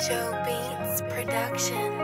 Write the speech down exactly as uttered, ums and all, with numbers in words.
Joe Beans Productions.